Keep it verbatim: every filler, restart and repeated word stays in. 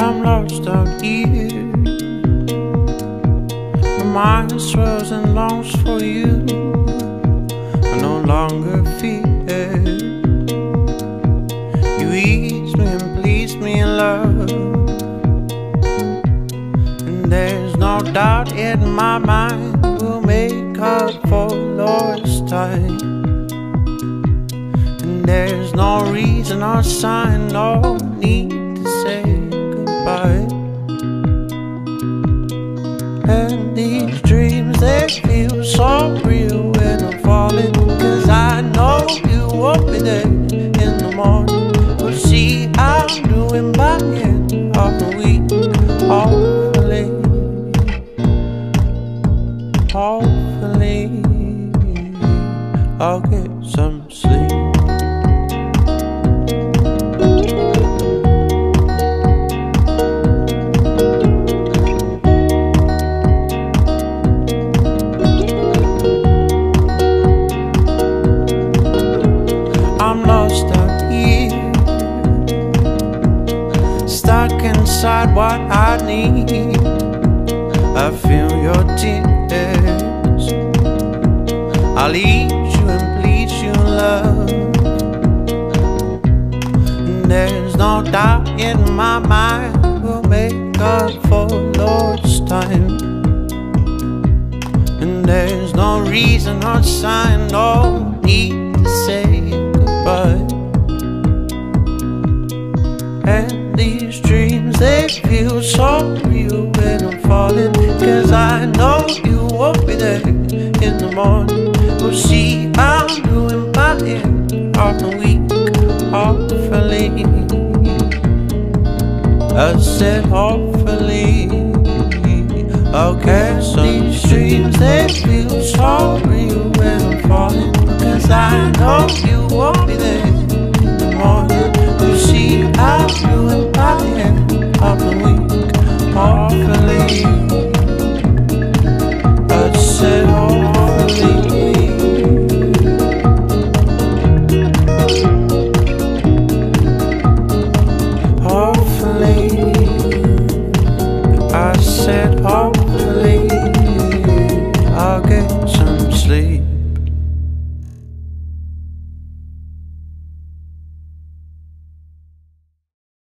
I'm lost out here. My mind swells and longs for you. I no longer fear. You ease me and please me in love, and there's no doubt in my mind we'll make up for lost time. There's no reason or sign, no need to say goodbye. And these dreams, they feel so real when I'm falling, 'cause I know you won't be there in the morning. But see, I'm doing by the end of the week, hopefully, hopefully I'll get some sleep. Stuck inside what I need. I feel your tears. I'll eat you and please you, love. And there's no doubt in my mind we'll make up for lost time. And there's no reason or sign, no need to say goodbye. And these dreams, they feel so real when I'm falling, 'cause I know you won't be there in the morning. We'll see, I'm doing by the end of the week, hopefully. I said hopefully I'll get some. These dreams, they feel so real when I'm falling, 'cause I know you won't be there.